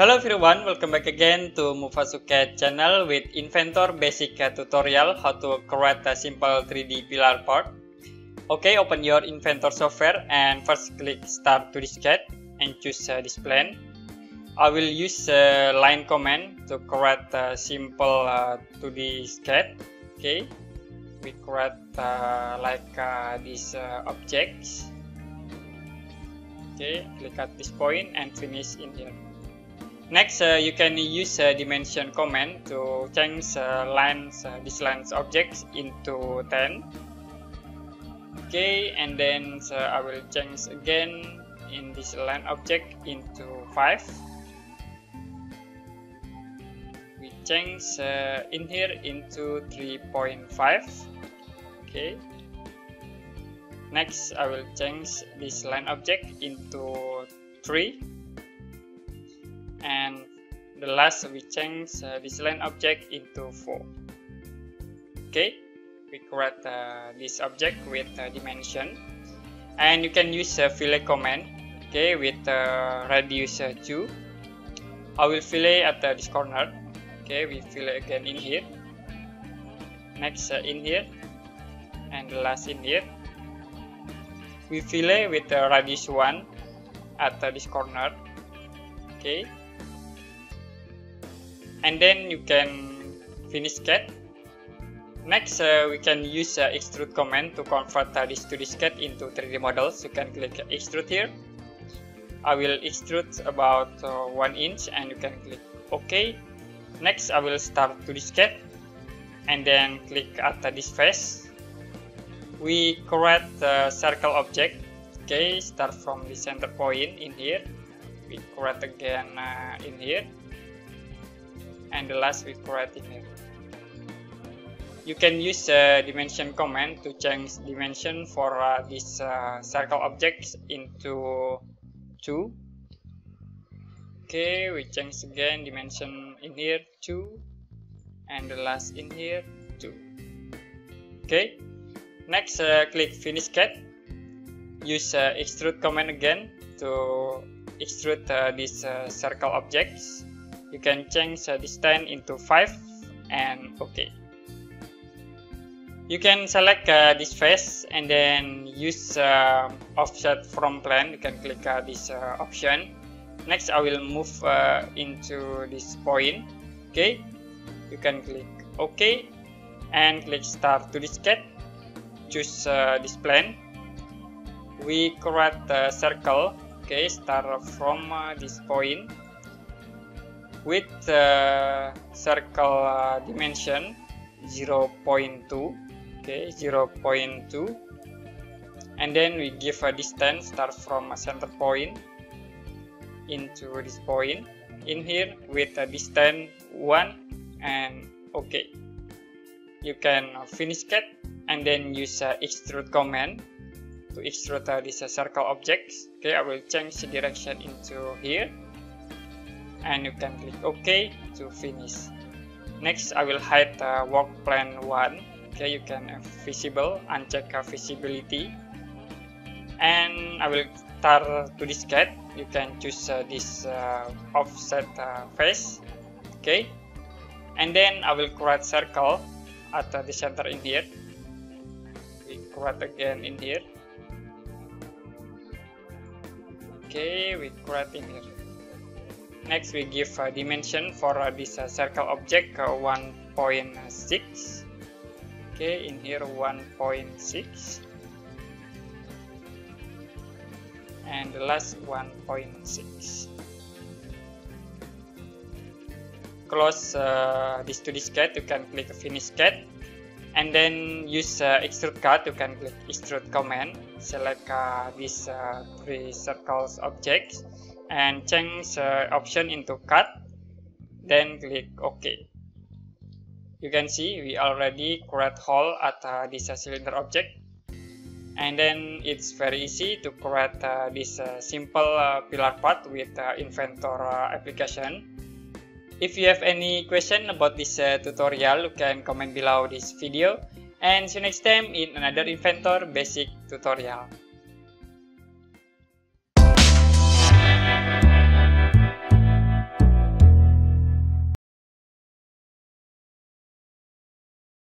Hello everyone, welcome back again to Mufasu CAD channel with Inventor basic CAD tutorial how to create a simple 3D pillar part. Okay, open your Inventor software and first click start to this CAD and choose this plane. I will use line command to create a simple 2D CAD. Okay, we create these objects. Okay, click at this point and finish in here. Next, you can use dimension command to change these lines objects into 10. Okay, and then I will change again in this line object into 5. We change in here into 3.5. Okay. Next, I will change this line object into 3. And the last we change this line object into 4. Okay, we create this object with dimension, and you can use fillet command. Okay, with radius 2. I will fillet at this corner. Okay, we fillet again in here. Next in here, and the last in here. We fillet with radius 1 at this corner. Okay. And then you can finish CAD. Next, we can use extrude command to convert this 2D CAD into 3D models. You can click extrude here. I will extrude about 1 inch and you can click OK. Next, I will start 2D CAD and then click at this face. We create the circle object. Okay, start from the center point in here. We create again in here. And the last we create in here. You can use dimension command to change dimension for this circle objects into 2. Okay, we change again dimension in here 2, and the last in here 2. Okay, next click finish CAD. Use extrude command again to extrude these circle objects. You can change this 10 into 5 and OK. You can select this face and then use offset from plane. You can click this option. Next, I will move into this point. OK. You can click OK and click start to this CAD. Choose this plane. We create the circle. OK, start from this point. With circle dimension 0.2. okay, 0.2, and then we give a distance start from a center point into this point in here with a distance 1 and OK. You can finish CAD and then use extrude command to extrude this circle objects. Okay, I will change the direction into here. And you can click OK to finish. Next, I will hide work plan 1. Okay, you can visible, uncheck visibility. And I will start to this CAD. You can choose this offset face. Okay. And then I will create circle at the center in here. We create again in here. Okay, we create in here. Next, we give a dimension for this circle object 1.6. Okay, in here 1.6. And the last 1.6. Close this 2D CAD, you can click finish CAD. And then use extrude CAD, you can click extrude command. Select these three circles objects. And change option into cut, then click OK. You can see we already create hole at this cylinder object, and then it's very easy to create this simple pillar part with Inventor application. If you have any question about this tutorial, you can comment below this video, and see you next time in another Inventor basic tutorial.